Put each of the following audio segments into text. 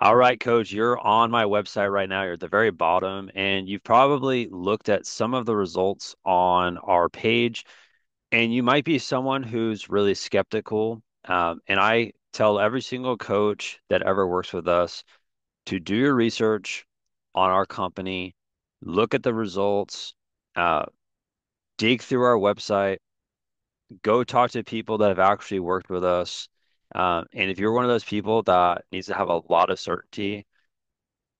All right, Coach, you're on my website right now. You're at the very bottom, and you've probably looked at some of the results on our page, and you might be someone who's really skeptical. And I tell every single coach that ever works with us to do your research on our company, look at the results, dig through our website, go talk to people that have actually worked with us. And if you're one of those people that needs to have a lot of certainty,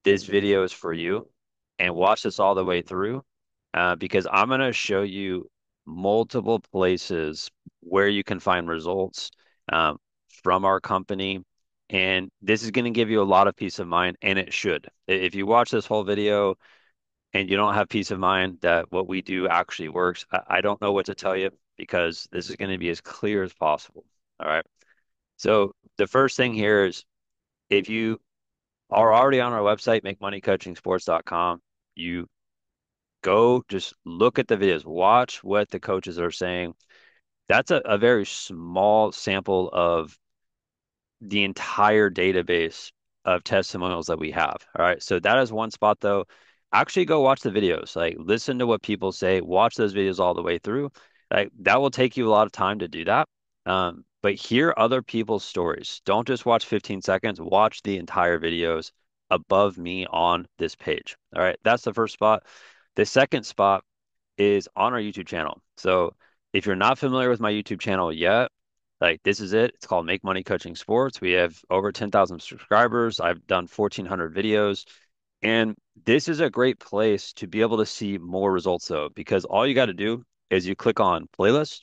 this video is for you, and watch this all the way through, because I'm going to show you multiple places where you can find results from our company. And this is going to give you a lot of peace of mind, and it should. If you watch this whole video and you don't have peace of mind that what we do actually works, I don't know what to tell you, because this is going to be as clear as possible. All right. So the first thing here is, if you are already on our website, makemoneycoachingsports.com, you go just look at the videos, watch what the coaches are saying. That's a very small sample of the entire database of testimonials that we have. All right. So that is one spot, though. Actually go watch the videos, like listen to what people say, watch those videos all the way through. Like, that will take you a lot of time to do that. But hear other people's stories. Don't just watch 15 seconds. Watch the entire videos above me on this page. All right. That's the first spot. The second spot is on our YouTube channel. So if you're not familiar with my YouTube channel yet, like, this is it. It's called Make Money Coaching Sports. We have over 10,000 subscribers. I've done 1,400 videos. And this is a great place to be able to see more results, though, because all you got to do is you click on playlist.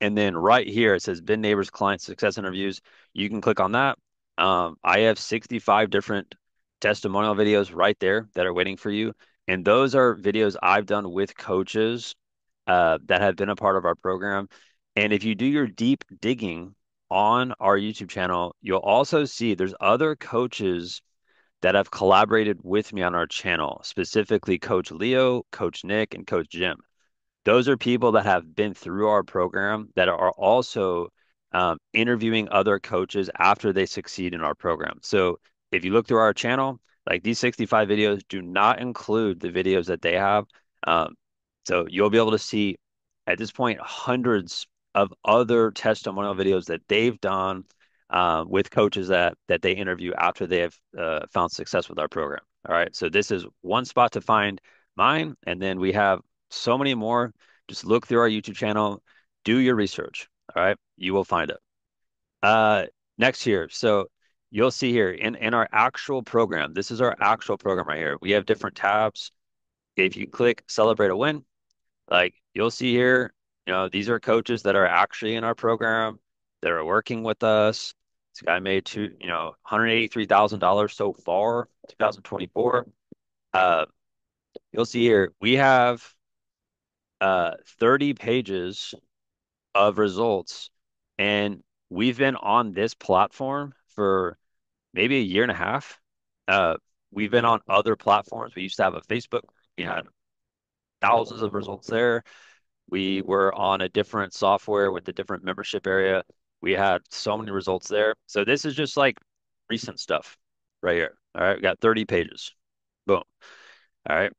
And then right here, it says Ben Nabers Client Success Interviews. You can click on that. I have 65 different testimonial videos right there that are waiting for you. And those are videos I've done with coaches that have been a part of our program. And if you do your deep digging on our YouTube channel, you'll also see there's other coaches that have collaborated with me on our channel, specifically Coach Leo, Coach Nick, and Coach Jim. Those are people that have been through our program that are also interviewing other coaches after they succeed in our program. So if you look through our channel, like, these 65 videos do not include the videos that they have. So you'll be able to see at this point hundreds of other testimonial videos that they've done with coaches that they interview after they have found success with our program. All right. So this is one spot to find mine. And then we have so many more. Just look through our YouTube channel, do your research. All right. You will find it. Next here. So you'll see here in our actual program, this is our actual program right here. We have different tabs. If you click celebrate a win, like, you'll see here, you know, these are coaches that are actually in our program that are working with us. This guy made $183,000 so far, 2024. You'll see here, we have 30 pages of results, and we've been on this platform for maybe a year and a half. We've been on other platforms. We used to have a Facebook. We had thousands of results there. We were on a different software with a different membership area. We had so many results there. So this is just like recent stuff right here. All right. We got 30 pages. Boom. All right.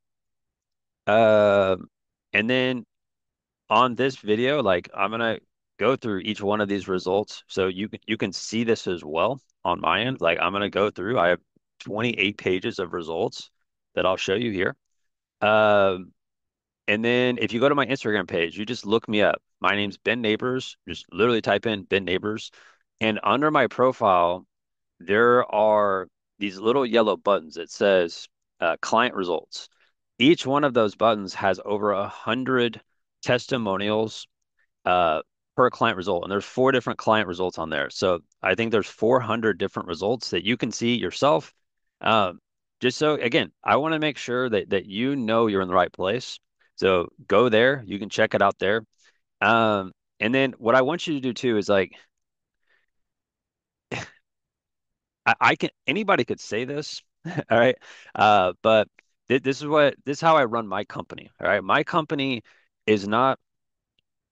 And then on this video, like, I'm going to go through each one of these results. So you can see this as well on my end. Like, I'm going to go through, I have 28 pages of results that I'll show you here. And then if you go to my Instagram page, you just look me up. My name's Ben Nabers. Just literally type in Ben Nabers. And under my profile, there are these little yellow buttons. It says client results. Each one of those buttons has over 100 testimonials per client result. And there's 4 different client results on there. So I think there's 400 different results that you can see yourself. Just so, again, I want to make sure that you know you're in the right place. So go there. You can check it out there. And then what I want you to do too is, like, anybody could say this. All right. But this is how I run my company. All right. My company is not,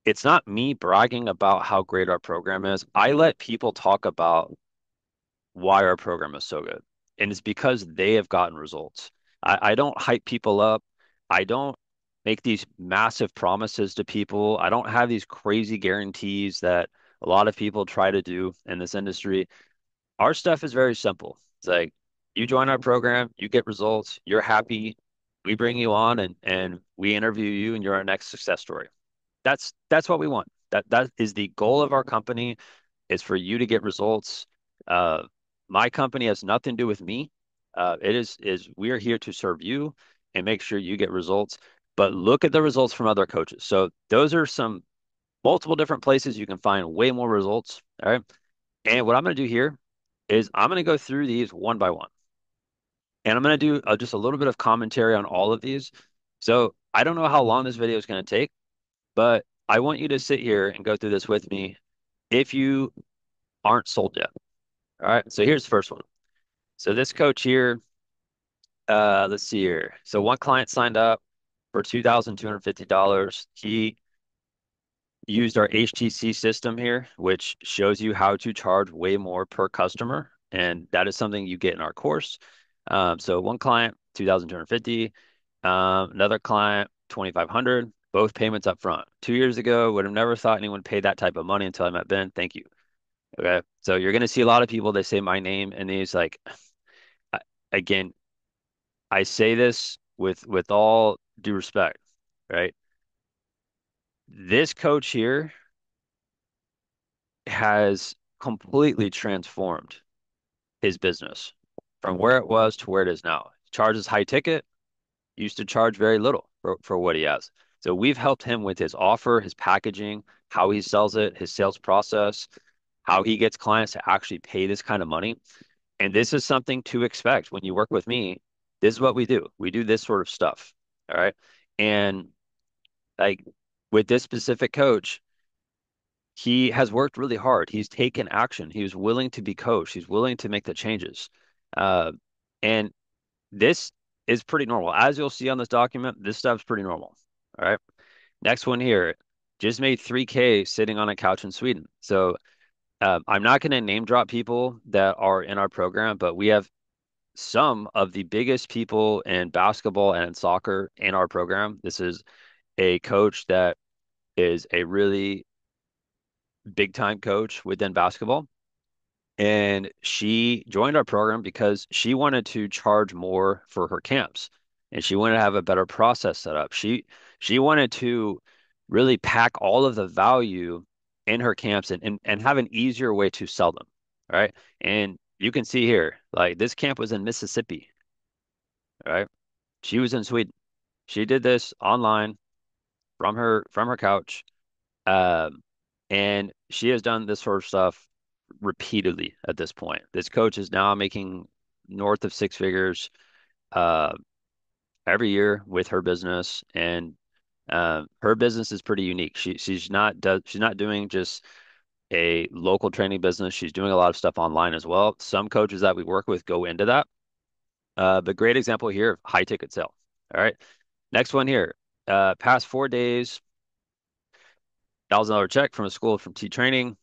it's not me bragging about how great our program is. I let people talk about why our program is so good. And it's because they have gotten results. I don't hype people up. I don't make these massive promises to people. I don't have these crazy guarantees that a lot of people try to do in this industry. Our stuff is very simple. It's like, you join our program, you get results, you're happy, we bring you on and we interview you, and you're our next success story. That's what we want. That is the goal of our company, is for you to get results. My company has nothing to do with me. We are here to serve you and make sure you get results. But look at the results from other coaches. So those are some multiple different places you can find way more results. All right. And what I'm going to do here is I'm going to go through these one by one. And I'm going to do just a little bit of commentary on all of these. So I don't know how long this video is going to take, but I want you to sit here and go through this with me if you aren't sold yet. All right. So here's the first one. So this coach here, let's see here. So one client signed up for $2,250. He used our HTC system here, which shows you how to charge way more per customer. And that is something you get in our course. So one client, $2,250. Another client, $2,500. Both payments up front. 2 years ago, would have never thought anyone paid that type of money until I met Ben. Thank you. Okay. So you're going to see a lot of people, they say my name, and he's like, again, I say this with all due respect, right? This coach here has completely transformed his business from where it was to where it is now. He charges high ticket, used to charge very little for what he has. So we've helped him with his offer, his packaging, how he sells it, his sales process, how he gets clients to actually pay this kind of money. And this is something to expect when you work with me. This is what we do. We do this sort of stuff. All right. And like with this specific coach, he has worked really hard. He's taken action. He was willing to be coached. He's willing to make the changes. And this is pretty normal. As you'll see on this document, this stuff's pretty normal. All right. Next one here, just made $3K sitting on a couch in Sweden. So I'm not going to name drop people that are in our program, but we have some of the biggest people in basketball and soccer in our program. This is a coach that is a really big time coach within basketball. And she joined our program because she wanted to charge more for her camps, and she wanted to have a better process set up. She wanted to really pack all of the value in her camps and have an easier way to sell them. All right. And you can see here, like this camp was in Mississippi. All right. She was in Sweden. She did this online from her couch. And she has done this sort of stuff repeatedly at this point. This coach is now making north of six figures every year with her business. And her business is pretty unique. She's not doing just a local training business. She's doing a lot of stuff online as well. Some coaches that we work with go into that. But great example here, high ticket sale. All right. Next one here. Past 4 days, $1,000 check from a school from T training.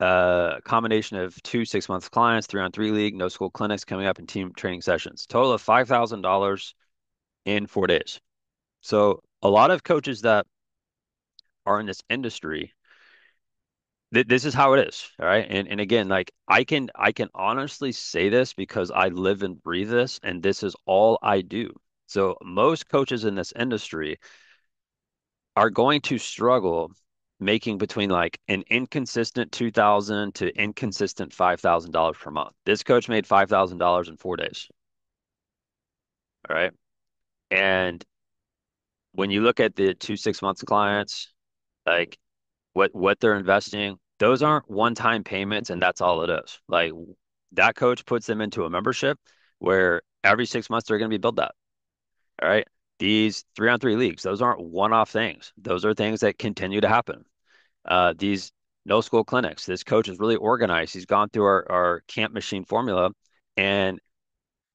Combination of 2 six-month clients, 3-on-3 league, no school clinics coming up, and team training sessions. Total of $5,000 in 4 days. So a lot of coaches that are in this industry, this is how it is. All right. And again, like I can honestly say this because I live and breathe this, and this is all I do. So most coaches in this industry are going to struggle making between like an inconsistent $2,000 to inconsistent $5,000 per month. This coach made $5,000 in 4 days. All right. And when you look at the 2 six-month clients, like what they're investing, those aren't one-time payments, and that's all it is. Like that coach puts them into a membership where every 6 months they're going to be billed that. All right. These 3-on-3 leagues, those aren't one-off things. Those are things that continue to happen. These no school clinics, this coach is really organized. He's gone through our camp machine formula, and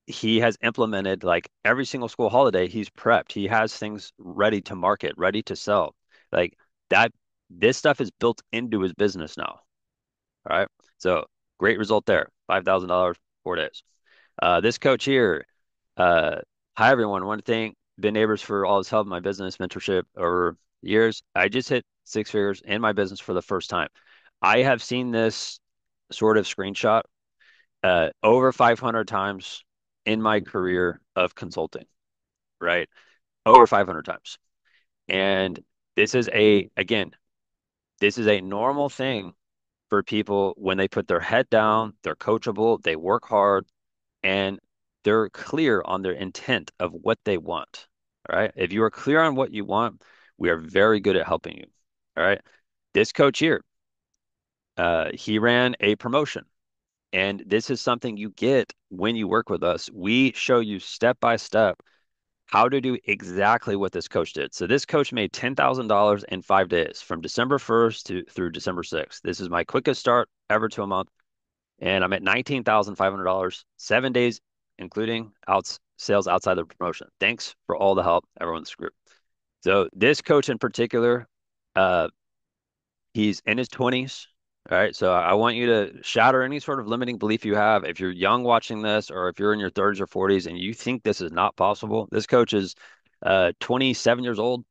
he has implemented like every single school holiday. He's prepped. He has things ready to market, ready to sell. Like that, this stuff is built into his business now. All right. So great result there. $5,000, 4 days. This coach here, hi everyone. One thing, Ben Nabers, for all his help in my business mentorship over the years. I just hit 6 figures in my business for the first time. I have seen this sort of screenshot over 500 times in my career of consulting, right? Over 500 times. And this is a normal thing for people when they put their head down, they're coachable, they work hard, and they're clear on their intent of what they want, all right? If you are clear on what you want, we are very good at helping you, all right? This coach here, he ran a promotion, and this is something you get when you work with us. We show you step-by-step how to do exactly what this coach did. So this coach made $10,000 in 5 days from December 1st through December 6th. This is my quickest start ever to a month. And I'm at $19,500, 7 days, including sales outside the promotion. Thanks for all the help, everyone in this group. So this coach in particular, he's in his 20s. All right. So I want you to shatter any sort of limiting belief you have. If you're young watching this, or if you're in your 30s or 40s and you think this is not possible, this coach is 27 years old.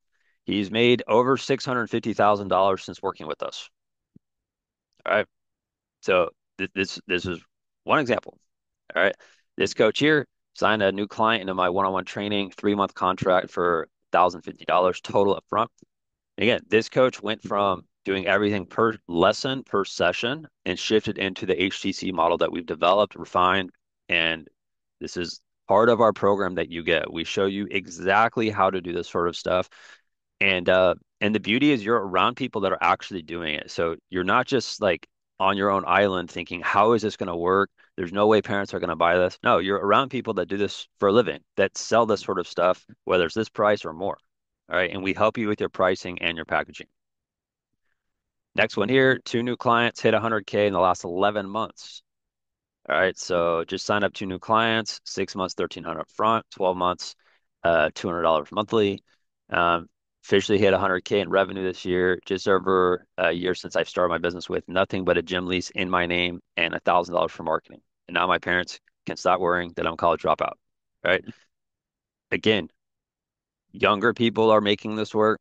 He's made over $650,000 since working with us. All right. So this is one example. All right. This coach here signed a new client into my one-on-one training, 3-month contract for $1,050 total up front. Again, this coach went from doing everything per lesson, per session, and shifted into the HTC model that we've developed, refined, and this is part of our program that you get. We show you exactly how to do this sort of stuff, and the beauty is you're around people that are actually doing it. So you're not just like on your own island thinking, how is this going to work? There's no way parents are going to buy this. No, you're around people that do this for a living, that sell this sort of stuff, whether it's this price or more, all right? And we help you with your pricing and your packaging. Next one here, 2 new clients, hit 100K in the last 11 months. All right, so just sign up 2 new clients, 6 months, $1,300 up front, 12 months, $200 monthly. Officially hit 100K in revenue this year, just over a year since I've started my business with nothing but a gym lease in my name and $1,000 for marketing. And now my parents can stop worrying that I'm a college dropout, right? Again, younger people are making this work.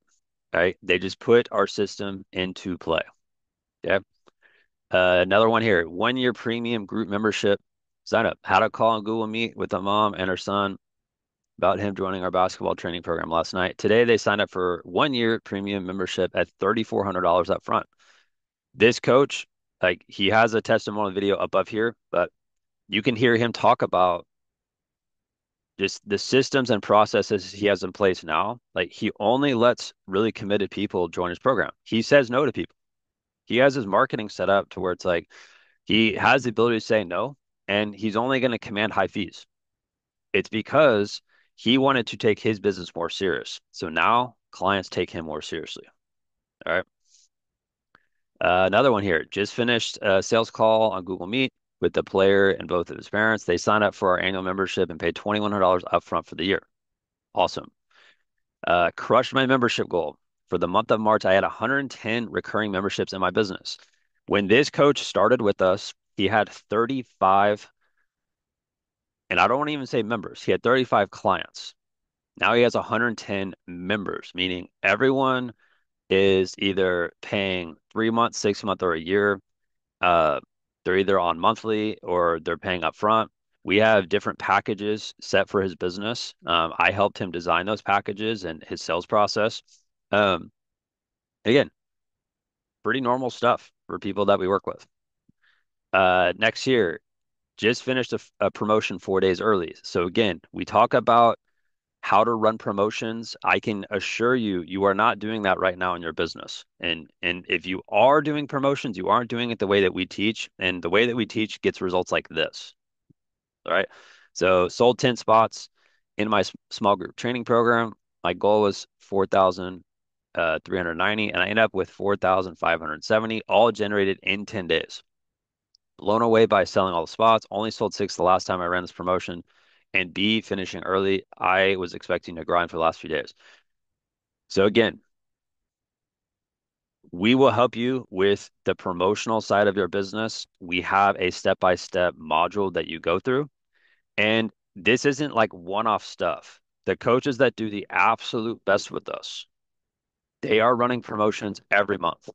Right? They just put our system into play. Okay. Another one here, 1-year premium group membership sign up. Had a call on Google Meet with a mom and her son about him joining our basketball training program last night. Today, they signed up for 1-year premium membership at $3,400 up front. This coach, like, he has a testimonial video above here, but you can hear him talk about just the systems and processes he has in place now. Like, he only lets really committed people join his program. He says no to people. He has his marketing set up to where it's like, he has the ability to say no, and he's only going to command high fees. It's because he wanted to take his business more serious. So now clients take him more seriously. All right. Another one here, just finished a sales call on Google Meet with the player and both of his parents. They signed up for our annual membership and paid $2,100 upfront for the year. Awesome. Crushed my membership goal. For the month of March, I had 110 recurring memberships in my business. When this coach started with us, he had 35, and I don't want to even say members. He had 35 clients. Now he has 110 members, meaning everyone is either paying 3 months, 6 months, or a year. They're either on monthly or they're paying up front. We have different packages set for his business. I helped him design those packages and his sales process. Again, pretty normal stuff for people that we work with. Next year, just finished a promotion 4 days early. So again, we talk about how to run promotions. I can assure you, you are not doing that right now in your business. And if you are doing promotions, you aren't doing it the way that we teach. And the way that we teach gets results like this. All right. So sold 10 spots in my small group training program. My goal was 4,390, and I end up with 4,570, all generated in 10 days. Blown away by selling all the spots. Only sold 6 the last time I ran this promotion. And B, finishing early. I was expecting to grind for the last few days. So again, We will help you with the promotional side of your business. We have a step-by-step module that you go through. And this isn't like one-off stuff. The coaches that do the absolute best with us, they are running promotions every month.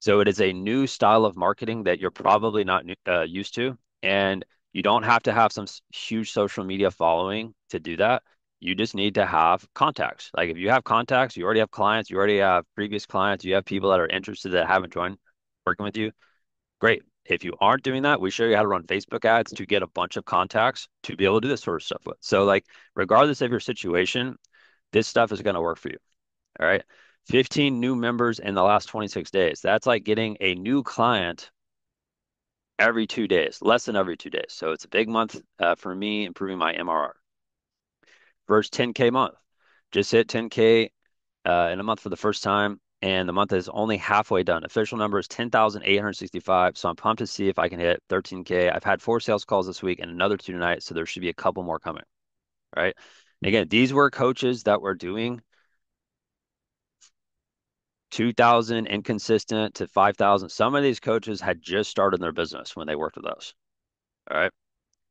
So it is a new style of marketing that you're probably not used to. And you don't have to have some huge social media following to do that. You just need to have contacts. Like if you have contacts, you already have clients, you already have previous clients, you have people that are interested that haven't joined working with you. Great. If you aren't doing that, we show you how to run Facebook ads to get a bunch of contacts to be able to do this sort of stuff with. So like regardless of your situation, this stuff is going to work for you. All right. 15 new members in the last 26 days. That's like getting a new client every 2 days, less than every 2 days. So it's a big month for me, improving my MRR. First 10K month. Just hit 10K in a month for the first time, and the month is only halfway done. Official number is 10,865, so I'm pumped to see if I can hit 13K. I've had 4 sales calls this week and another 2 tonight, so there should be a couple more coming, right? And again, these were coaches that were doing 2,000 inconsistent to 5,000. Some of these coaches had just started their business when they worked with us, all right?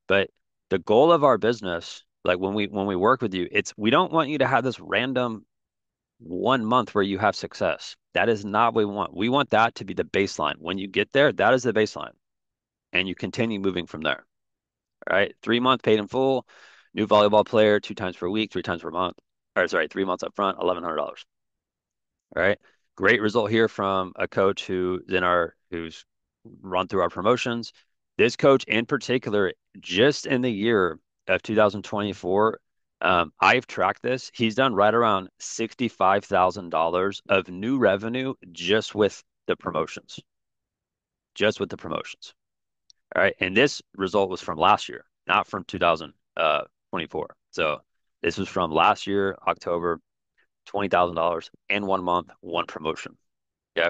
But the goal of our business, like when we work with you, it's we don't want you to have this random 1 month where you have success. That is not what we want. We want that to be the baseline. When you get there, that is the baseline. And you continue moving from there. All right. 3 month paid in full, new volleyball player, 2 times per week, 3 times per month. Or sorry, 3 months up front, $1,100. All right. Great result here from a coach who's run through our promotions. This coach in particular, just in the year of 2024, I've tracked this. He's done right around $65,000 of new revenue just with the promotions. All right. And this result was from last year, not from 2024. So this was from last year, October. $20,000 in 1 month, 1 promotion. Yeah.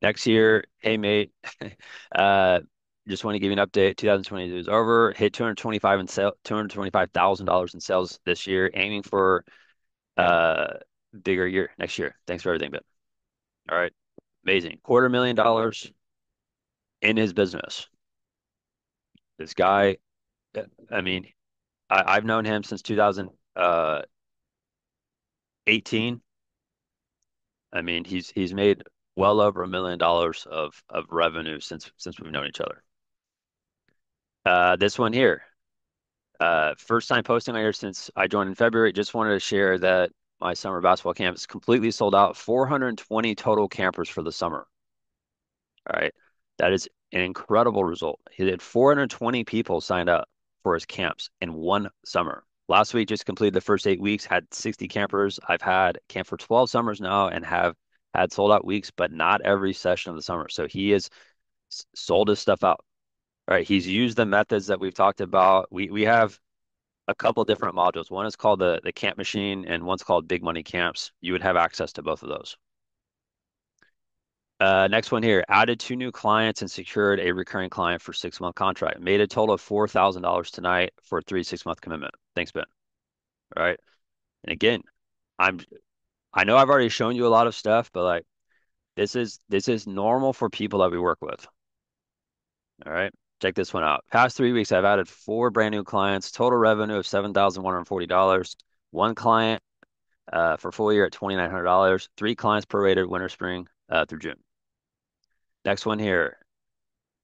Next year, hey mate, just want to give you an update. 2022 is over. Hit $225,000 in sales this year. Aiming for bigger year next year. Thanks for everything, Ben. All right, amazing. $250,000 in his business. This guy, I mean, I've known him since 2018. I mean, he's made well over $1 million of revenue since we've known each other. This one here, first time posting on here since I joined in February. Just wanted to share that my summer basketball camp is completely sold out. 420 total campers for the summer. All right, that is an incredible result. He had 420 people signed up for his camps in 1 summer. Last week, just completed the first 8 weeks, had 60 campers. I've had camp for 12 summers now and have had sold out weeks, but not every session of the summer. So he has sold his stuff out. All right. He's used the methods that we've talked about. We have a couple different modules. One is called the Camp Machine and one's called Big Money Camps. You would have access to both of those. Next one here, added 2 new clients and secured a recurring client for 6-month contract. Made a total of $4,000 tonight for a 3 six-month commitment. Thanks, Ben. All right. And again, I know I've already shown you a lot of stuff, but like this is normal for people that we work with. All right. Check this one out. Past 3 weeks, I've added 4 brand new clients, total revenue of $7,140, 1 client for full year at $2,900, 3 clients prorated winter, spring through June. Next one here.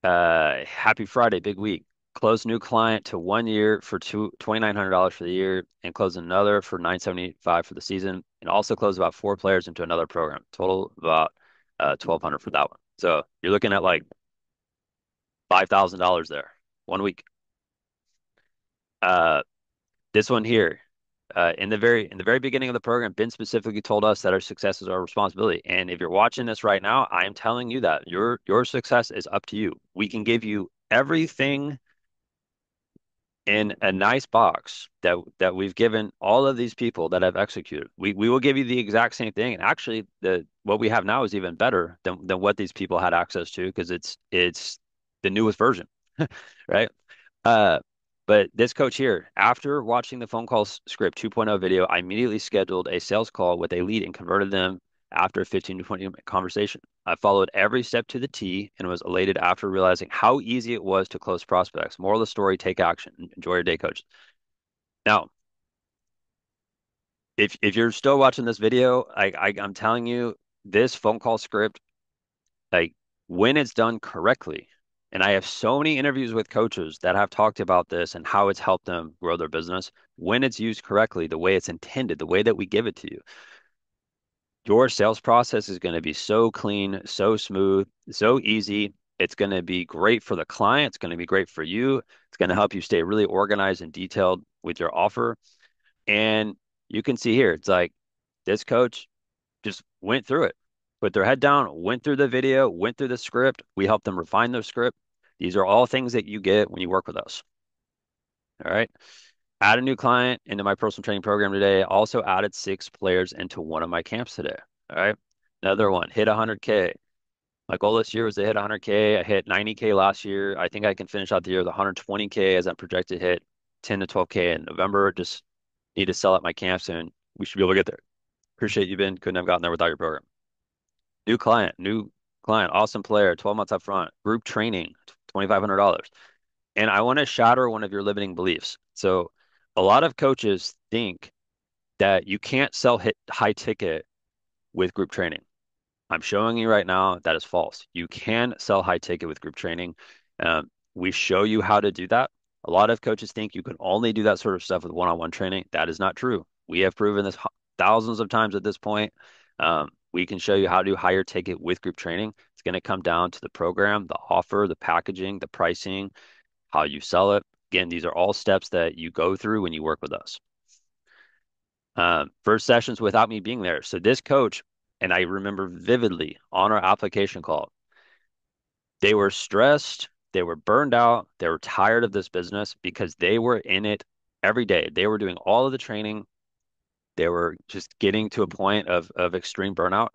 Happy Friday, big week. Close new client to 1 year for $2,900 for the year and close another for $975 for the season, and also close about 4 players into another program. Total about $1,200 for that one. So you're looking at like $5,000 there, 1 week. This one here. In the very beginning of the program, Ben specifically told us that our success is our responsibility. And if you're watching this right now, I am telling you that your success is up to you. We can give you everything in a nice box that we've given all of these people that have executed. We will give you the exact same thing. And actually, what we have now is even better than what these people had access to, because it's the newest version, right? But this coach here, after watching the phone call script 2.0 video, I immediately scheduled a sales call with a lead and converted them after a 15 to 20-minute conversation. I followed every step to the T and was elated after realizing how easy it was to close prospects. Moral of the story, take action. Enjoy your day, coach. Now, if you're still watching this video, I'm telling you, this phone call script, when it's done correctly, and I have so many interviews with coaches that have talked about this and how it's helped them grow their business. When it's used correctly, the way it's intended, the way that we give it to you, your sales process is going to be so clean, so smooth, so easy. It's going to be great for the client. It's going to be great for you. It's going to help you stay really organized and detailed with your offer. And you can see here, it's like this coach just went through it, put their head down, went through the video, went through the script. We helped them refine their script. These are all things that you get when you work with us. All right. Add a new client into my personal training program today. Also added 6 players into one of my camps today. All right. Another one, hit 100K. My goal this year was to hit 100K. I hit 90K last year. I think I can finish out the year with 120K as I'm projected to hit 10 to 12K in November. Just need to sell at my camps and we should be able to get there. Appreciate you, Ben. Couldn't have gotten there without your program. New client, awesome player, 12 months up front, group training, $2,500. And I want to shatter one of your limiting beliefs. So a lot of coaches think that you can't sell high ticket with group training. I'm showing you right now that is false. You can sell high ticket with group training. We show you how to do that. A lot of coaches think you can only do that sort of stuff with one-on-one training. That is not true. We have proven this thousands of times at this point. We can show you how to do higher ticket with group training. It's going to come down to the program, the offer, the packaging, the pricing, how you sell it. Again, these are all steps that you go through when you work with us. First sessions without me being there. So this coach, and I remember vividly on our application call, they were stressed, they were burned out, they were tired of this business because they were in it every day. They were doing all of the training. They were just getting to a point of extreme burnout.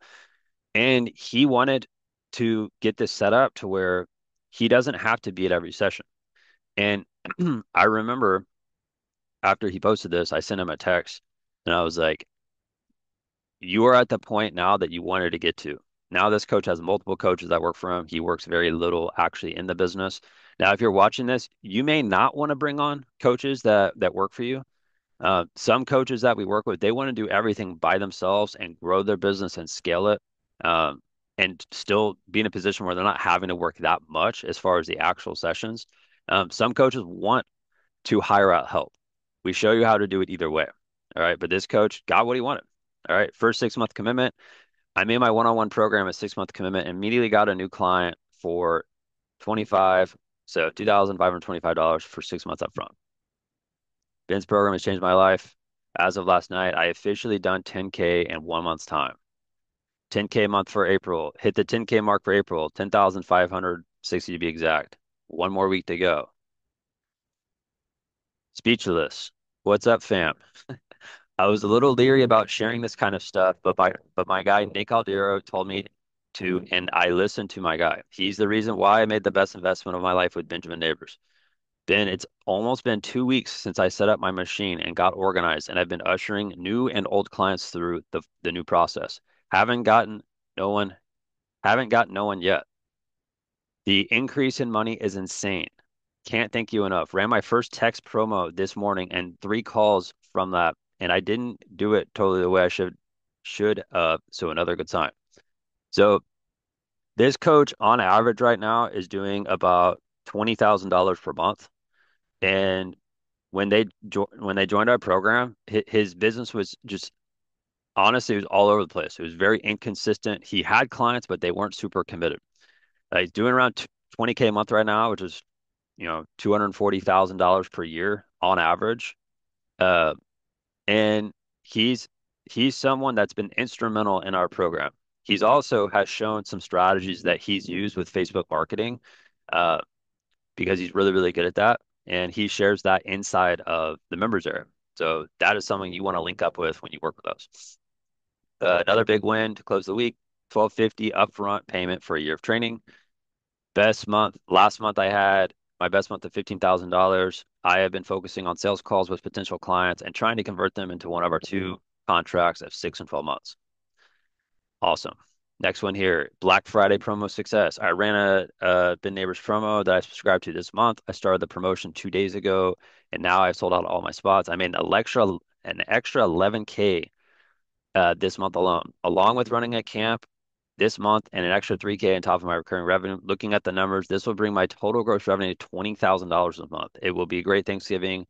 And he wanted to get this set up to where he doesn't have to be at every session. And I remember after he posted this, I sent him a text and I was like, you are at the point now that you wanted to get to. Now this coach has multiple coaches that work for him. He works very little actually in the business. Now, if you're watching this, you may not want to bring on coaches that work for you. Some coaches that we work with, they want to do everything by themselves and grow their business and scale it, and still be in a position where they're not having to work that much as far as the actual sessions. Some coaches want to hire out help. We show you how to do it either way. All right. But this coach got what he wanted. All right. First 6-month commitment. I made my one-on-one program a 6-month commitment, immediately got a new client for $2,525 for 6 months up front. Ben's program has changed my life. As of last night, I officially done 10K in 1 month's time. 10K month for April. Hit the 10K mark for April. 10,560 to be exact. One more week to go. Speechless. What's up, fam? I was a little leery about sharing this kind of stuff, but my guy, Nick Aldero, told me to, and I listened to my guy. He's the reason why I made the best investment of my life with Benjamin Nabers. Ben, it's almost been 2 weeks since I set up my machine and got organized, and I've been ushering new and old clients through the new process. Haven't gotten no one yet. The increase in money is insane. Can't thank you enough. Ran my first text promo this morning and 3 calls from that, and I didn't do it totally the way I should, so another good sign. So this coach on average right now is doing about $20,000 per month. And when they joined our program, his business was just, honestly, it was all over the place. It was very inconsistent. He had clients, but they weren't super committed. He's doing around 20K a month right now, which is, $240,000 per year on average. And he's someone that's been instrumental in our program. He's also has shown some strategies that he's used with Facebook marketing, because he's really, really good at that. And he shares that inside of the members area. So that is something you want to link up with when you work with us. Another big win to close the week, $1,250 upfront payment for a year of training. Best month. Last month I had my best month of $15,000. I have been focusing on sales calls with potential clients and trying to convert them into one of our 2 contracts of 6 and 12 months. Awesome. Next one here, Black Friday promo success. I ran a Ben Nabers promo that I subscribed to this month. I started the promotion 2 days ago, and now I've sold out all my spots. I made an extra 11K this month alone, along with running a camp this month and an extra 3K on top of my recurring revenue. Looking at the numbers, this will bring my total gross revenue to $20,000 a month. It will be a great Thanksgiving.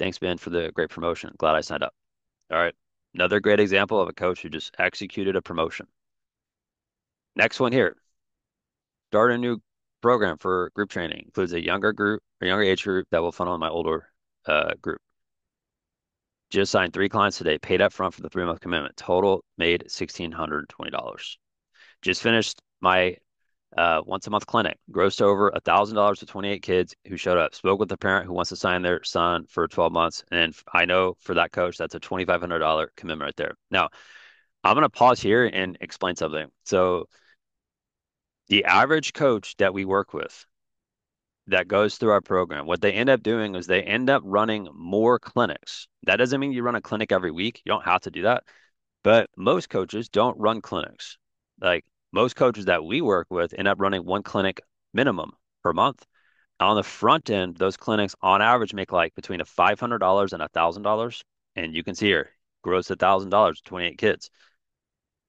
Thanks, Ben, for the great promotion. Glad I signed up. All right. Another great example of a coach who just executed a promotion. Next one here, start a new program for group training. Includes a younger group, or younger age group that will funnel in my older group. Just signed 3 clients today, paid up front for the 3-month commitment. Total made $1,620. Just finished my once a month clinic. Grossed over $1,000 to 28 kids who showed up. Spoke with a parent who wants to sign their son for 12 months. And I know for that coach, that's a $2,500 commitment right there. Now, I'm going to pause here and explain something. So, the average coach that we work with that goes through our program, what they end up doing is they end up running more clinics. That doesn't mean you run a clinic every week. You don't have to do that. But most coaches don't run clinics. Like most coaches that we work with end up running 1 clinic minimum per month. On the front end, those clinics on average make like between a $500 and $1,000. And you can see here, gross $1,000, 28 kids.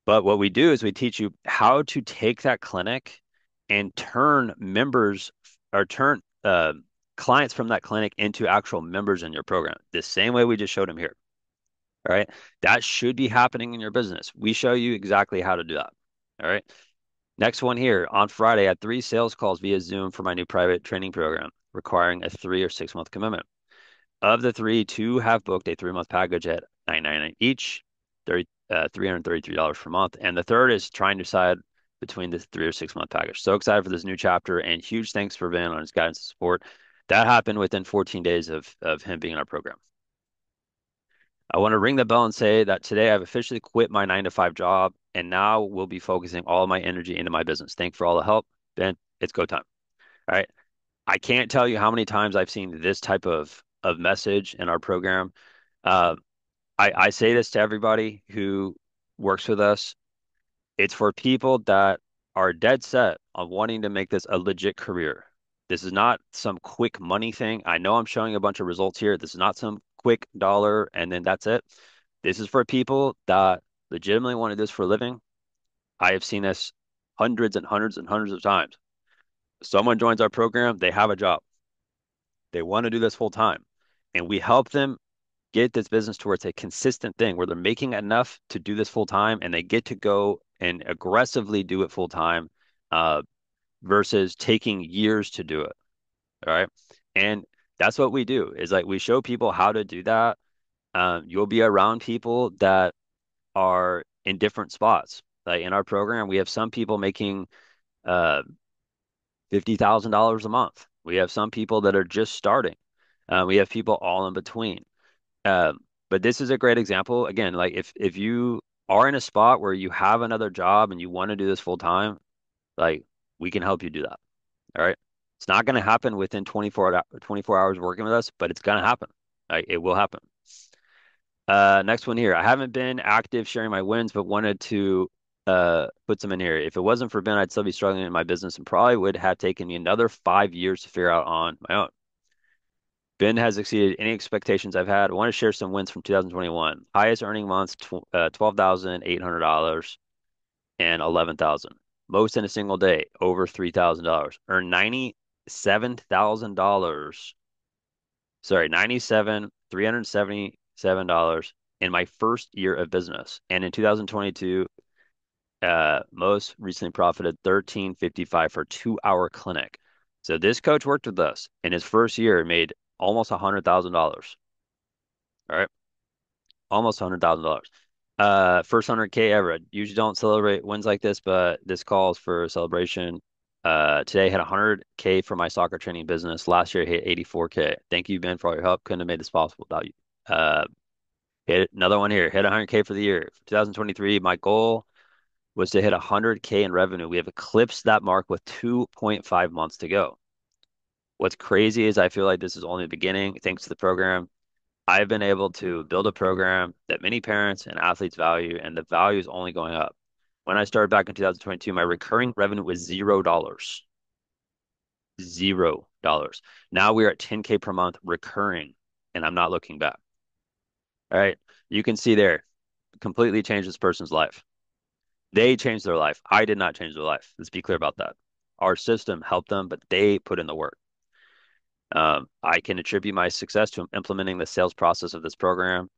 But what we do is we teach you how to take that clinic and turn members or turn clients from that clinic into actual members in your program. The same way we just showed them here. All right. That should be happening in your business. We show you exactly how to do that. All right. Next one here. On Friday, I had 3 sales calls via Zoom for my new private training program requiring a 3 or 6-month commitment. Of the 3, 2 have booked a 3-month package at $999 each, $333 per month. And the third is trying to decide between the 3 or 6 month package. So excited for this new chapter, and huge thanks for Ben on his guidance and support. That happened within 14 days of him being in our program. I want to ring the bell and say that today I've officially quit my 9-to-5 job and now will be focusing all my energy into my business. Thanks for all the help, Ben. It's go time. All right. I can't tell you how many times I've seen this type of message in our program. I say this to everybody who works with us. It's for people that are dead set on wanting to make this a legit career. This is not some quick money thing. I know I'm showing a bunch of results here. This is not some quick dollar and then that's it. This is for people that legitimately want to do this for a living. I have seen this hundreds and hundreds and hundreds of times. Someone joins our program, they have a job. They want to do this full time. And we help them get this business towards a consistent thing where they're making enough to do this full time, and they get to go and aggressively do it full time versus taking years to do it. All right. And that's what we do, is like we show people how to do that. You'll be around people that are in different spots. Like in our program, we have some people making $50,000 a month. We have some people that are just starting. We have people all in between. But this is a great example. Again, like if you are in a spot where you have another job and you want to do this full time, like we can help you do that. All right. It's not going to happen within 24 hours working with us, but it's going to happen. Like, it will happen. Next one here. I haven't been active sharing my wins, but wanted to put some in here. If it wasn't for Ben, I'd still be struggling in my business and probably would have taken me another 5 years to figure out on my own. Ben has exceeded any expectations I've had. I want to share some wins from 2021. Highest earning months, $12,800 and $11,000. Most in a single day, over $3,000. Earned $97,377 in my first year of business. And in 2022, most recently profited $1,355 for a 2-hour clinic. So this coach worked with us. In his first year, made almost $100,000. All right. Almost $100,000. First 100K ever. Usually don't celebrate wins like this, but this calls for celebration. Today had 100K for my soccer training business. Last year hit 84K. Thank you, Ben, for all your help. Couldn't have made this possible without you. Hit another one here. Hit 100K for the year. For 2023, my goal was to hit 100K in revenue. We have eclipsed that mark with 2.5 months to go. What's crazy is I feel like this is only the beginning. Thanks to the program, I've been able to build a program that many parents and athletes value, and the value is only going up. When I started back in 2022, my recurring revenue was $0. $0. Now we're at 10K per month recurring, and I'm not looking back. All right. You can see there, completely changed this person's life. They changed their life. I did not change their life. Let's be clear about that. Our system helped them, but they put in the work. I can attribute my success to implementing the sales process of this program.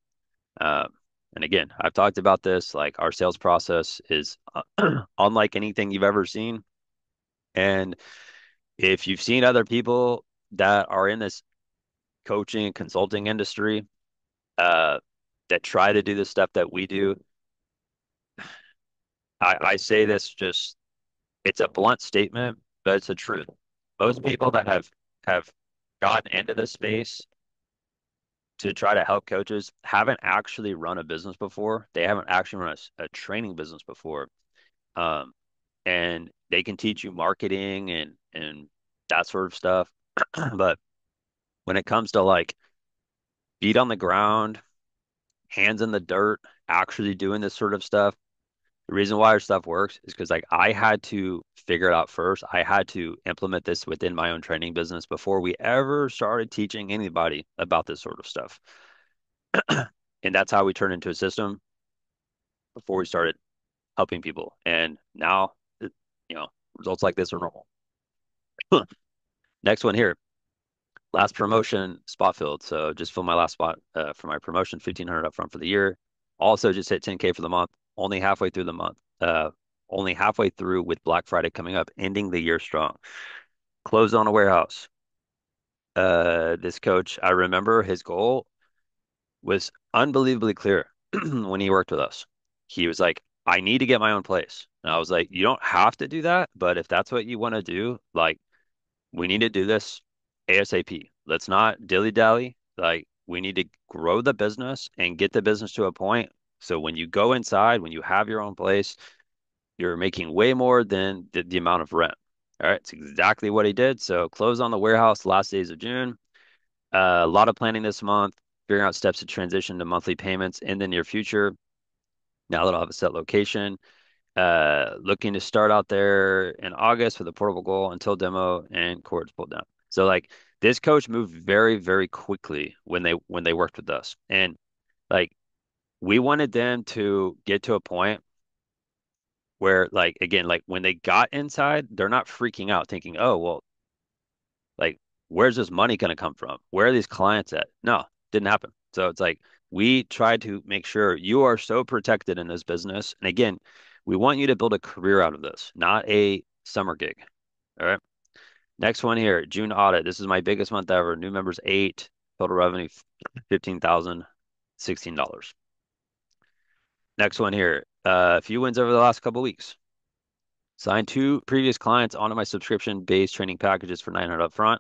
And again, I've talked about this, like our sales process is unlike anything you've ever seen. And if you've seen other people that are in this coaching and consulting industry that try to do the stuff that we do, I say this just, it's a blunt statement, but it's the truth. Most people that have gotten into this space to try to help coaches haven't actually run a business before. They haven't actually run a training business before. And they can teach you marketing and that sort of stuff. But when it comes to like feet on the ground, hands in the dirt, actually doing this sort of stuff, the reason why our stuff works is because like I had to figure it out first. I had to implement this within my own training business before we ever started teaching anybody about this sort of stuff. And that's how we turned into a system before we started helping people. And now, you know, results like this are normal. Next one here. Last promotion spot filled. So just fill my last spot for my promotion, $1,500 up front for the year. Also just hit 10K for the month. Only halfway through the month, only halfway through with Black Friday coming up, ending the year strong. Closed on a warehouse. This coach, I remember his goal was unbelievably clear when he worked with us. He was like, I need to get my own place. And I was like, you don't have to do that, but if that's what you want to do, like, we need to do this ASAP. Let's not dilly-dally. Like, we need to grow the business and get the business to a point so when you go inside, when you have your own place, you're making way more than the amount of rent. All right. It's exactly what he did. So close on the warehouse last days of June. A lot of planning this month, figuring out steps to transition to monthly payments in the near future. Now that I'll have a set location, looking to start out there in August with a portable goal until demo and cords pulled down. So like this coach moved very, very quickly when they worked with us. And like, we wanted them to get to a point where, like, again, like when they got inside, they're not freaking out thinking, oh, well, like, where's this money going to come from? Where are these clients at? No, didn't happen. So it's like, we tried to make sure you are so protected in this business. And again, we want you to build a career out of this, not a summer gig. All right. Next one here, June audit. This is my biggest month ever. New members, 8, total revenue, $15,016. Next one here, a few wins over the last couple of weeks. Signed 2 previous clients onto my subscription-based training packages for $900 up front.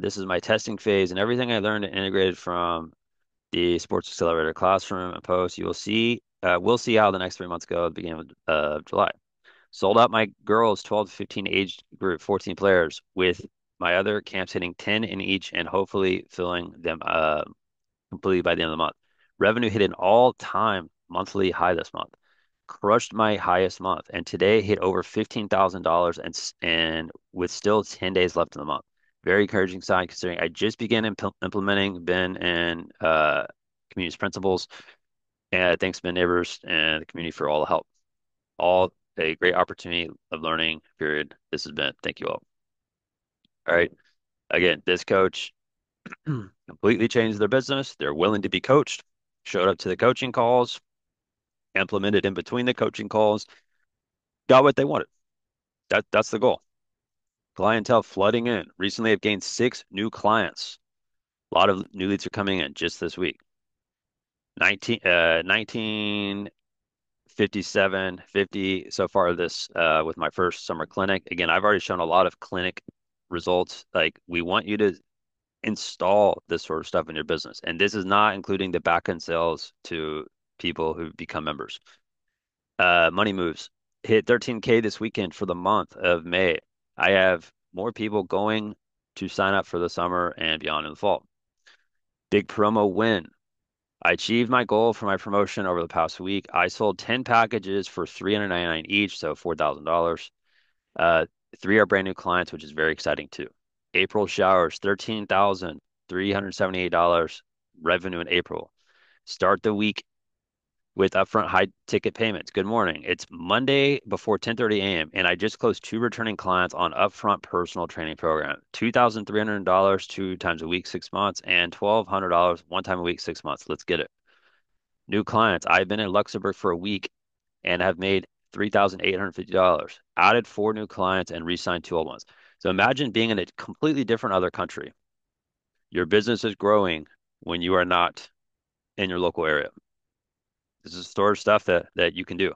This is my testing phase, and everything I learned and integrated from the Sports Accelerator classroom and post. You will see, we'll see how the next 3 months go at the beginning of July. Sold out my girls 12 to 15 age group, 14 players, with my other camps hitting 10 in each and hopefully filling them completely by the end of the month. Revenue hit an all-time monthly high this month, crushed my highest month, and today hit over $15,000 and with still 10 days left in the month. Very encouraging sign considering I just began implementing Ben and community's principles. And thanks Ben Nabers and the community for all the help. All a great opportunity of learning, period. This has been, thank you all. All right. Again, this coach completely changed their business. They're willing to be coached, showed up to the coaching calls, implemented in between the coaching calls, got what they wanted. That's the goal. Clientele flooding in. Recently, I've gained 6 new clients. A lot of new leads are coming in just this week. 19, 57, 50 so far this with my first summer clinic. Again, I've already shown a lot of clinic results. Like, we want you to install this sort of stuff in your business. And this is not including the back-end sales to people who become members. Money moves. Hit 13K this weekend for the month of May. I have more people going to sign up for the summer and beyond in the fall. Big promo win. I achieved my goal for my promotion over the past week. I sold 10 packages for $399 each, so $4,000. Three are brand new clients, which is very exciting too. April showers, $13,378 revenue in April. Start the week with upfront high ticket payments. Good morning. It's Monday before 10:30 a.m. and I just closed two returning clients on upfront personal training program. $2,300 two times a week, 6 months, and $1,200 one time a week, 6 months. Let's get it. New clients. I've been in Luxembourg for a week and have made $3,850. Added four new clients and re-signed two old ones. So imagine being in a completely different other country. Your business is growing when you are not in your local area. This is storage stuff that you can do.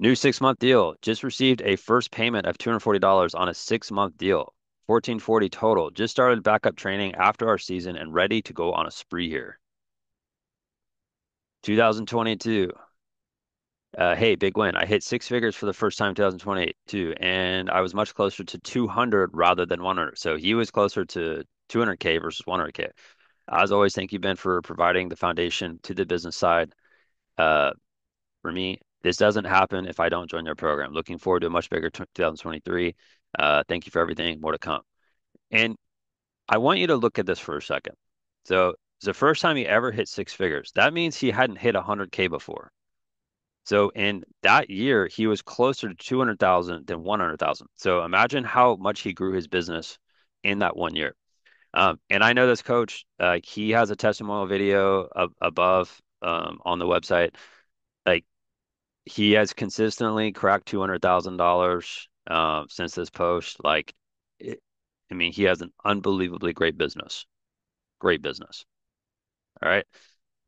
New 6 month deal. Just received a first payment of $240 on a 6 month deal. $1,440 total. Just started backup training after our season and ready to go on a spree here. 2022. Hey, big win. I hit six figures for the first time in 2022, and I was much closer to 200 rather than 100. So he was closer to 200K versus 100K. As always, thank you, Ben, for providing the foundation to the business side. For me, this doesn't happen if I don't join your program. Looking forward to a much bigger 2023. Thank you for everything. More to come. And I want you to look at this for a second. So it's the first time he ever hit six figures. That means he hadn't hit 100K before. So in that year, he was closer to 200,000 than 100,000. So imagine how much he grew his business in that 1 year. And I know this coach, he has a testimonial video above on the website. Like, he has consistently cracked $200,000 since this post. Like, I mean, he has an unbelievably great business. Great business. All right.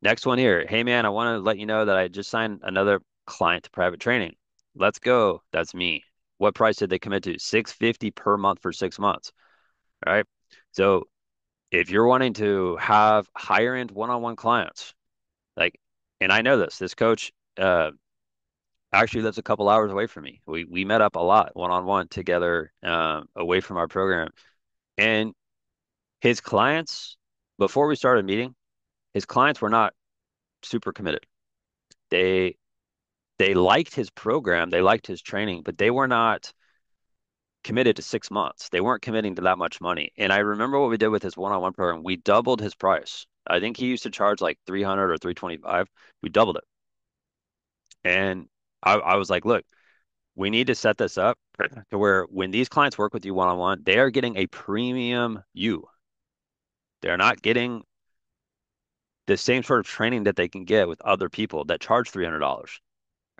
Next one here. Hey, man, I want to let you know that I just signed another client to private training. Let's go. That's me. What price did they commit to? $650 per month for 6 months. All right. So if you're wanting to have higher end one-on-one clients, like, and I know this coach actually lives a couple hours away from me. We met up a lot one-on-one together away from our program, and his clients, before we started meeting, his clients were not super committed. They liked his program, they liked his training, but they were not committed to 6 months. They weren't committing to that much money. And I remember what we did with his one-on-one program. We doubled his price. I think he used to charge like $300 or $325. We doubled it. And I was like, look, we need to set this up to where when these clients work with you one-on-one, they are getting a premium you. They're not getting the same sort of training that they can get with other people that charge $300. All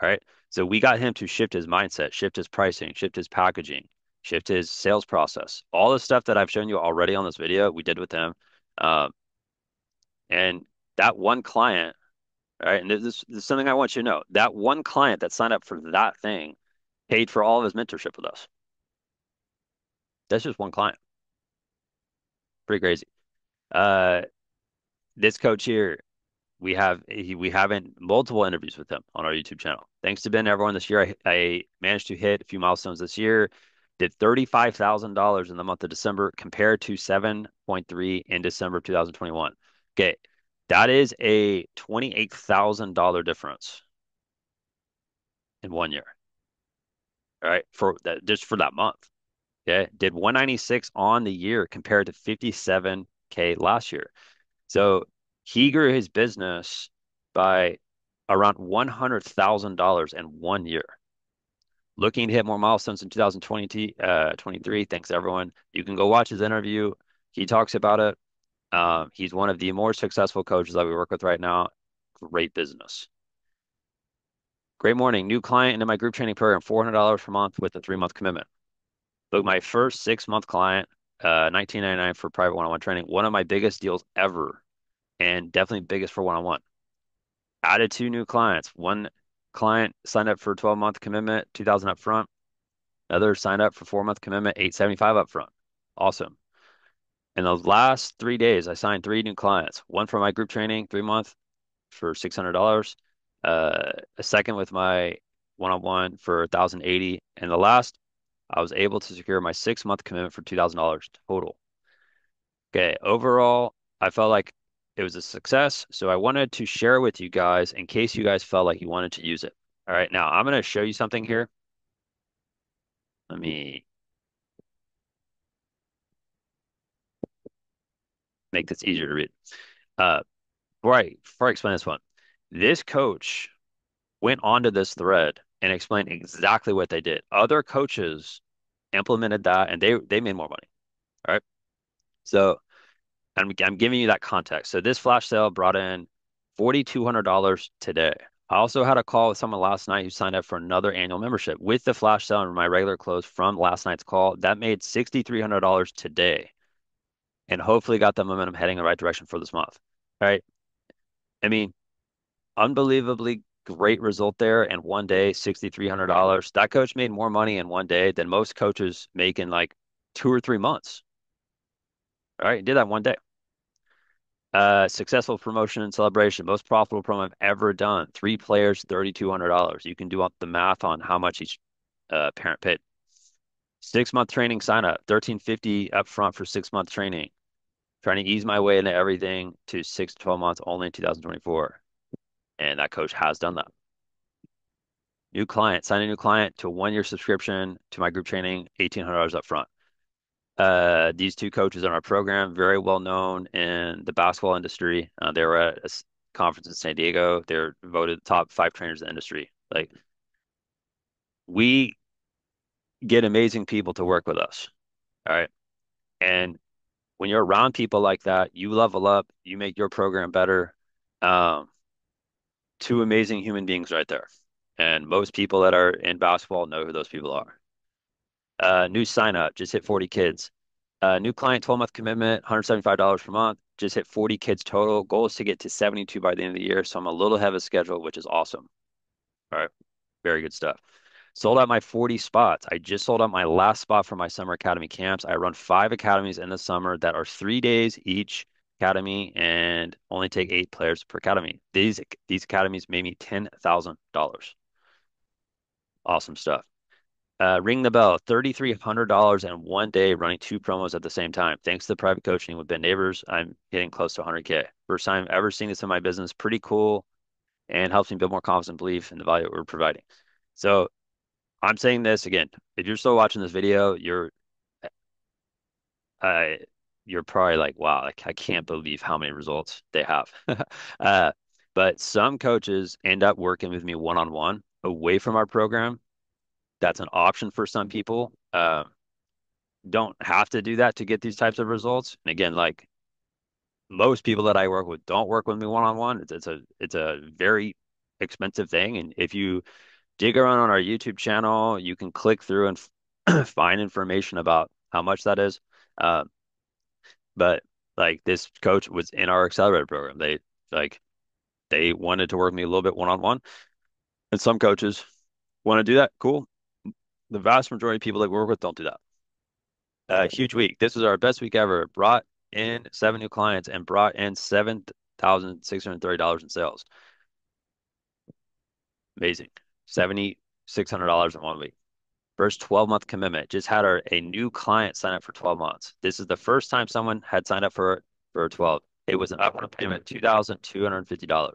right. So we got him to shift his mindset, shift his pricing, shift his packaging, shift his sales process. All the stuff that I've shown you already on this video, we did with him. And that one client, all right, and this is something I want you to know. That one client that signed up for that thing paid for all of his mentorship with us. That's just one client. Pretty crazy. This coach here, we have multiple interviews with him on our YouTube channel. Thanks to Ben, everyone, this year, I managed to hit a few milestones this year. Did $35,000 in the month of December compared to 7.3 in December 2021. Okay, that is a $28,000 difference in 1 year. All right, for that, just for that month. Okay, did 196 on the year compared to 57K last year. So he grew his business by around $100,000 in 1 year. Looking to hit more milestones in 2023. Thanks, everyone. You can go watch his interview. He talks about it. He's one of the more successful coaches that we work with right now. Great business. Great morning. New client into my group training program, $400 per month with a 3 month commitment. Booked my first 6 month client, $1,999 for private one-on-one training. One of my biggest deals ever, and definitely biggest for one-on-one. Added two new clients. One client signed up for a 12-month commitment, $2,000 up front. Another signed up for 4 month commitment, $875 up front. Awesome. In the last 3 days, I signed three new clients. One for my group training, 3 month for $600. A second with my one-on-one for $1,080. And the last, I was able to secure my 6 month commitment for $2,000 total. Okay. Overall, I felt like It was a success. So I wanted to share with you guys in case you guys felt like you wanted to use it. All right. Now I'm going to show you something here. Let me make this easier to read. Before I explain this one, this coach went onto this thread and explained exactly what they did. Other coaches implemented that and they made more money. All right. So I'm giving you that context. So this flash sale brought in $4,200 today. I also had a call with someone last night who signed up for another annual membership with the flash sale and my regular close from last night's call. That made $6,300 today and hopefully got the momentum heading in the right direction for this month. All right. I mean, unbelievably great result there. And one day, $6,300. That coach made more money in one day than most coaches make in like 2 or 3 months. All right. Did that one day. Successful promotion and celebration. Most profitable promo I've ever done. 3 players, $3,200. You can do the math on how much each parent paid. 6-month training sign up, $1,350 upfront for 6-month training. Trying to ease my way into everything to 6 to 12 months only in 2024. And that coach has done that. New client, sign a new client to a 1-year subscription to my group training, $1,800 up front. These 2 coaches in our program, very well known in the basketball industry. They were at a conference in San Diego. They're voted the top 5 trainers in the industry. Like, we get amazing people to work with us. All right. And when you're around people like that, you level up, you make your program better. 2 amazing human beings right there. And most people that are in basketball know who those people are. New sign up, just hit 40 kids. New client, 12-month commitment, $175 per month. Just hit 40 kids total. Goal is to get to 72 by the end of the year. So I'm a little ahead of schedule, which is awesome. All right. Very good stuff. Sold out my 40 spots. I just sold out my last spot for my summer academy camps. I run 5 academies in the summer that are 3 days each academy and only take 8 players per academy. These academies made me $10,000. Awesome stuff. Ring the bell, $3,300 in one day running 2 promos at the same time. Thanks to the private coaching with Ben Nabers, I'm getting close to 100K. First time I've ever seen this in my business. Pretty cool and helps me build more confidence and belief in the value we're providing. So I'm saying this again. If you're still watching this video, you're probably like, wow, like, I can't believe how many results they have. But some coaches end up working with me one-on-one away from our program. That's an option for some people. Don't have to do that to get these types of results. And again, like, most people that I work with don't work with me one-on-one. It's a very expensive thing. And if you dig around on our YouTube channel, you can click through and find information about how much that is. But like, this coach was in our accelerator program. They wanted to work with me a little bit one-on-one. And some coaches want to do that. Cool. The vast majority of people that we work with don't do that. Huge week. This was our best week ever. Brought in 7 new clients and brought in $7,630 in sales. Amazing. $7,600 in one week. First 12-month commitment. Just had a new client sign up for 12 months. This is the first time someone had signed up for 12. It was an upfront payment, $2,250.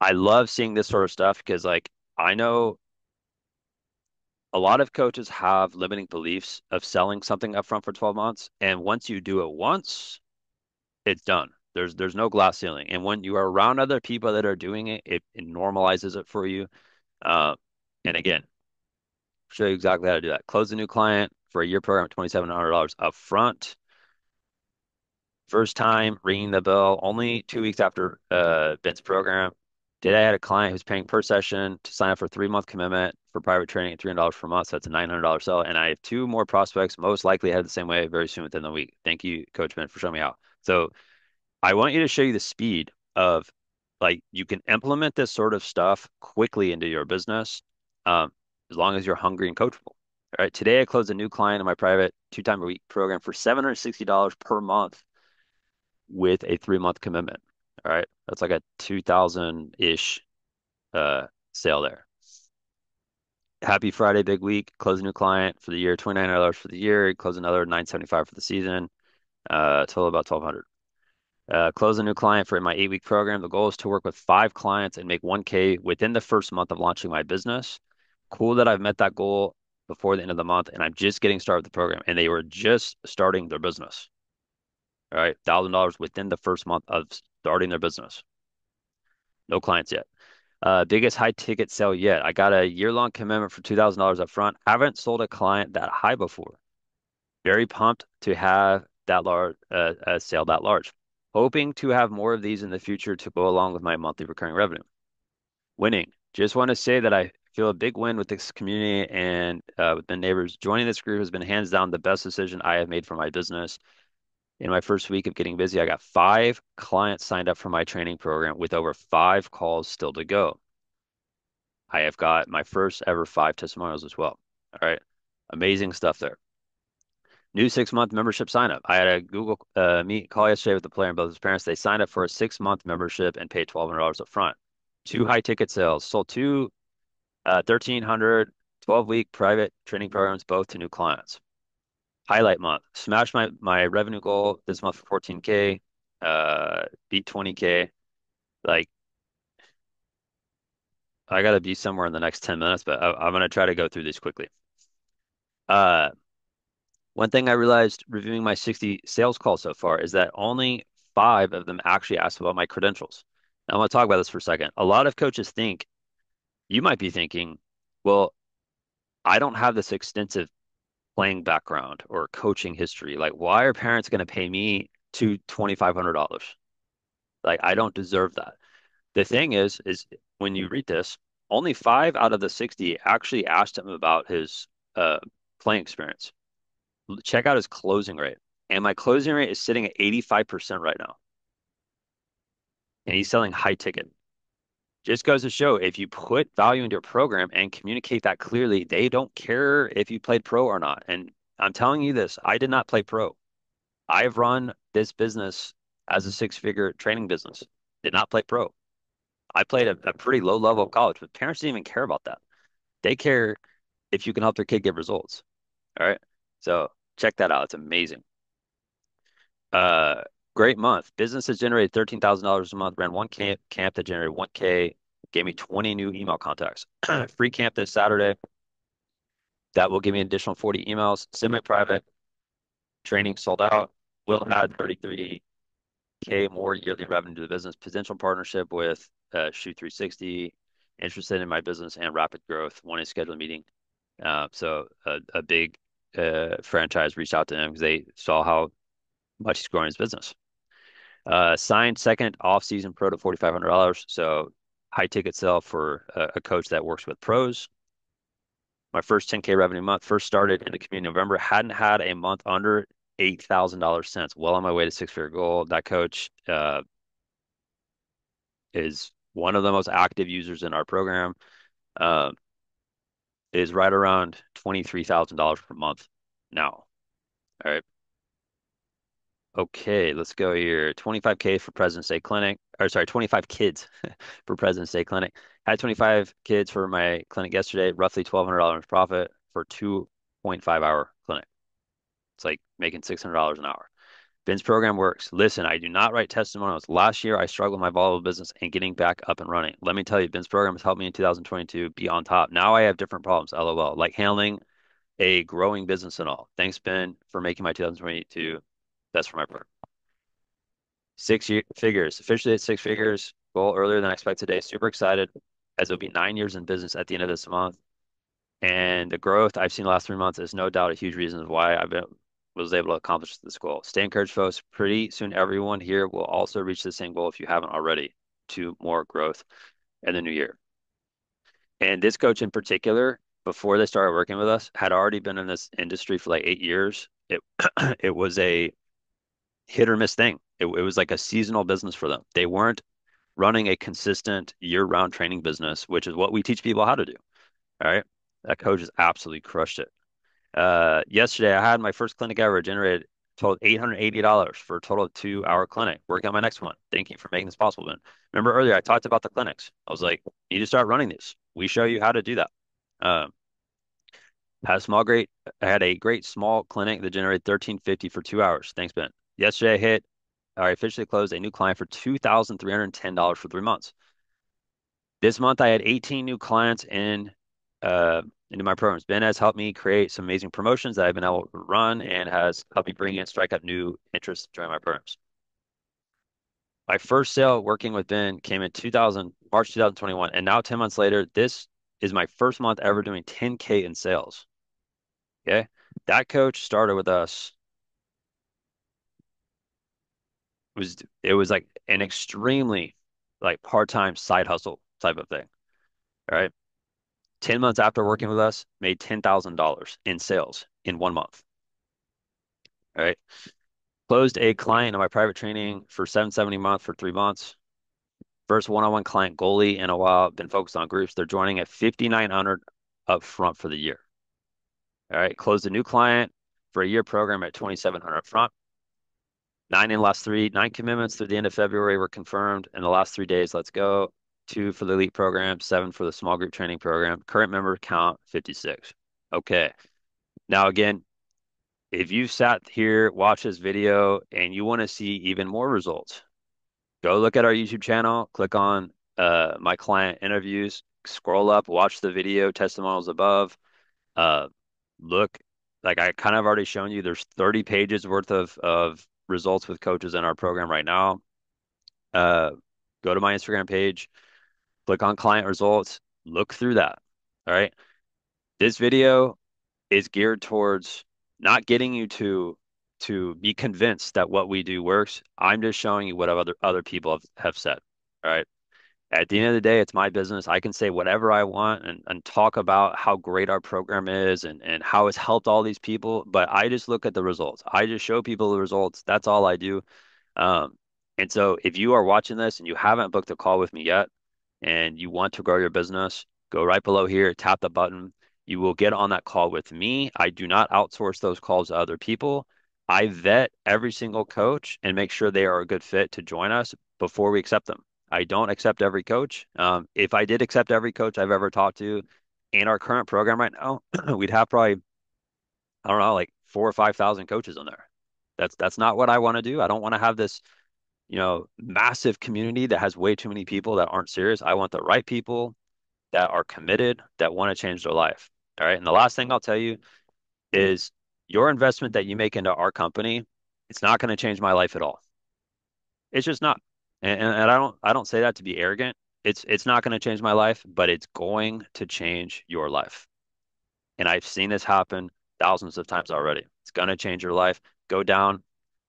I love seeing this sort of stuff because, like, I know a lot of coaches have limiting beliefs of selling something upfront for 12 months. And once you do it once, it's done. There's no glass ceiling. And when you are around other people that are doing it, it normalizes it for you. And again, show you exactly how to do that. Close a new client for a year program at $2,700 upfront. First time, ringing the bell, only 2 weeks after Ben's program. Today I had a client who's paying per session to sign up for a 3-month commitment for private training at $300 per month. So that's a $900 sell. And I have 2 more prospects, most likely headed the same way very soon within the week. Thank you, Coach Ben, for showing me how. So I want you to show you the speed of, like, you can implement this sort of stuff quickly into your business as long as you're hungry and coachable. All right. Today I closed a new client in my private 2-time-a-week program for $760 per month with a 3-month commitment. All right, that's like a 2,000-ish sale there. Happy Friday, big week. Close a new client for the year, $2,900 for the year. Close another $975 for the season. Total about $1,200. Close a new client for my 8-week program. The goal is to work with 5 clients and make $1K within the first month of launching my business. Cool that I've met that goal before the end of the month, and I'm just getting started with the program. And they were just starting their business. All right, $1,000 within the first month of starting their business. No clients yet. Biggest high ticket sale yet. I got a year-long commitment for $2,000 up front. Haven't sold a client that high before. Very pumped to have that large sale that large. Hoping to have more of these in the future to go along with my monthly recurring revenue. Winning. Just want to say that I feel a big win with this community and with Ben Nabers. Joining this group has been hands down the best decision I have made for my business. In my first week of getting busy, I got 5 clients signed up for my training program with over 5 calls still to go. I have got my first ever 5 testimonials as well. All right. Amazing stuff there. New 6-month membership sign-up. I had a Google Meet call yesterday with the player and both his parents. They signed up for a 6-month membership and paid $1,200 up front. 2 high-ticket sales. Sold 2 $1,300 12-week private training programs, both to new clients. Highlight month. Smashed my revenue goal this month for $14K. Beat $20K. Like, I got to be somewhere in the next 10 minutes, but I'm going to try to go through these quickly. One thing I realized reviewing my 60 sales calls so far is that only 5 of them actually asked about my credentials. Now, I'm going to talk about this for a second. A lot of coaches think, you might be thinking, well, I don't have this extensive playing background or coaching history. Like, why are parents going to pay me $2,500? Like, I don't deserve that. The thing is when you read this, only 5 out of the 60 actually asked him about his playing experience. Check out his closing rate. And my closing rate is sitting at 85% right now. And he's selling high ticket. Just goes to show, if you put value into a program and communicate that clearly, they don't care if you played pro or not. And I'm telling you this, I did not play pro. I've run this business as a 6-figure training business. Did not play pro. I played a pretty low level of college, but parents didn't even care about that. They care if you can help their kid get results. All right. So check that out. It's amazing. Great month. Business has generated $13,000 a month. Ran one camp that generated $1K. Gave me 20 new email contacts. Free camp this Saturday. That will give me an additional 40 emails. Semi-private training sold out. Will add $33K more yearly revenue to the business. Potential partnership with Shoe360. Interested in my business and rapid growth. Want to schedule a meeting. So a big franchise reached out to him because they saw how much he's growing his business. Signed second off-season pro to $4,500. So high ticket sale for a coach that works with pros. My first $10K revenue month. First started in the community in November. Hadn't had a month under $8,000 since. Well on my way to 6-figure goal. That coach is one of the most active users in our program. Is right around $23,000 per month now. All right. Okay, let's go here. 25K for President's Day Clinic. Or sorry, 25 kids for President's Day Clinic. Had 25 kids for my clinic yesterday. Roughly $1,200 profit for 2.5-hour clinic. It's like making $600 an hour. Ben's program works. Listen, I do not write testimonials. Last year, I struggled with my volleyball business and getting back up and running. Let me tell you, Ben's program has helped me in 2022 be on top. Now I have different problems, LOL, like handling a growing business and all. Thanks, Ben, for making my 2022 best for my program. 6 figures. Officially at 6 figures. Goal earlier than I expected today. Super excited as it'll be 9 years in business at the end of this month. And the growth I've seen the last 3 months is no doubt a huge reason why I've been was able to accomplish this goal. Stay encouraged, folks. Pretty soon, everyone here will also reach the same goal if you haven't already. 2 more growth in the new year. And this coach in particular, before they started working with us, had already been in this industry for like 8 years. It was a hit or miss thing. It was like a seasonal business for them. They weren't running a consistent year-round training business, which is what we teach people how to do. All right. That coach has absolutely crushed it. Yesterday, I had my first clinic ever, generated total $880 for a total of 2-hour clinic. Working on my next one. Thank you for making this possible, Ben. Remember earlier, I talked about the clinics. I was like, you need to start running these. We show you how to do that. I had a great small clinic that generated $1,350 for 2 hours. Thanks, Ben. Yesterday, I hit or I officially closed a new client for $2,310 for 3 months. This month, I had 18 new clients into my programs. Ben has helped me create some amazing promotions that I've been able to run and has helped me bring in, strike up new interest during my programs. My first sale working with Ben came in March 2021, and now 10 months later, this is my first month ever doing $10K in sales. Okay, that coach started with us. It was like an extremely like part-time side hustle type of thing. All right. 10 months after working with us, made $10,000 in sales in 1 month. All right. Closed a client in my private training for $770 a month for 3 months. First one-on-one client goalie in a while. Been focused on groups. They're joining at $5,900 up front for the year. All right. Closed a new client for a year program at $2,700 up front. 9 commitments through the end of February were confirmed. In the last 3 days, let's go. 2 for the elite program, 7 for the small group training program. Current member count, 56. Okay. Now, again, if you sat here, watch this video, and you want to see even more results, go look at our YouTube channel, click on my client interviews, scroll up, watch the video, testimonials above. Look, like I kind of already shown you, there's 30 pages worth of results with coaches in our program right now. Go to my Instagram page, click on client results, look through that. All right. This video is geared towards not getting you to be convinced that what we do works. I'm just showing you what other people have said. All right. At the end of the day, it's my business. I can say whatever I want and talk about how great our program is and how it's helped all these people. But I just look at the results. I just show people the results. That's all I do. And so if you are watching this and you haven't booked a call with me yet and you want to grow your business, go right below here, tap the button. You will get on that call with me. I do not outsource those calls to other people. I vet every single coach and make sure they are a good fit to join us before we accept them. I don't accept every coach. If I did accept every coach I've ever talked to in our current program right now, we'd have probably, I don't know, like 4,000 or 5,000 coaches on there. That's not what I want to do. I don't want to have this, massive community that has way too many people that aren't serious. I want the right people that are committed, that want to change their life. All right. And the last thing I'll tell you is your investment that you make into our company, it's not going to change my life at all. It's just not. And I don't say that to be arrogant. It's not going to change my life, but it's going to change your life. And I've seen this happen thousands of times already. It's going to change your life. Go down,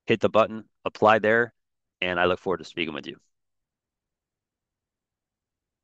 hit the button, apply there, and I look forward to speaking with you.